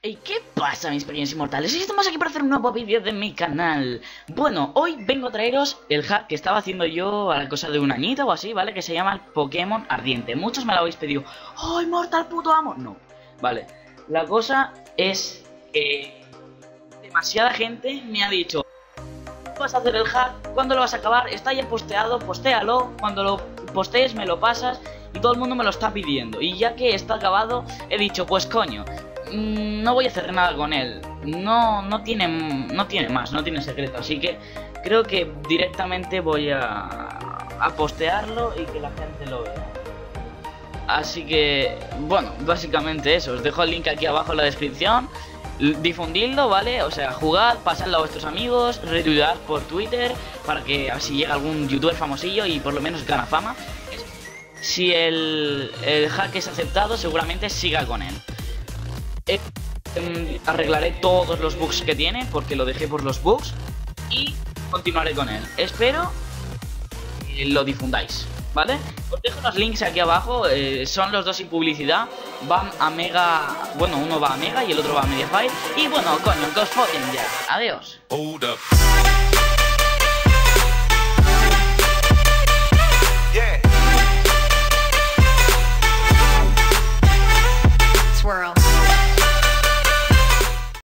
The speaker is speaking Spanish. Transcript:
¿Y qué pasa, mis pequeños inmortales? Estamos aquí para hacer un nuevo vídeo de mi canal. Bueno, hoy vengo a traeros el hack que estaba haciendo yo a la cosa de un añito o así, ¿vale? Que se llama el Pokémon Ardiente. Muchos me lo habéis pedido. ¡Oh, inmortal puto amo! No, vale. La cosa es que demasiada gente me ha dicho: ¿vas a hacer el hack? ¿Cuándo lo vas a acabar? Está ya posteado, postéalo. Cuando lo postees me lo pasas. Y todo el mundo me lo está pidiendo. Y ya que está acabado, he dicho, pues coño, no voy a hacer nada con él. No tiene más, no tiene secreto. Así que creo que directamente voy a postearlo y que la gente lo vea. Así que, bueno, básicamente eso. Os dejo el link aquí abajo en la descripción. Difundidlo, ¿vale? O sea, jugad, pasadlo a vuestros amigos, retuitead por Twitter, para que así llegue algún youtuber famosillo y por lo menos gana fama. Si el hack es aceptado, seguramente siga con él. Arreglaré todos los bugs que tiene, porque lo dejé por los bugs, y continuaré con él. Espero que lo difundáis, ¿vale? Os dejo los links aquí abajo, son los dos sin publicidad. Van a Mega, bueno, uno va a Mega y el otro va a Mediafire. Y bueno, coño, que os foten ya. Adiós.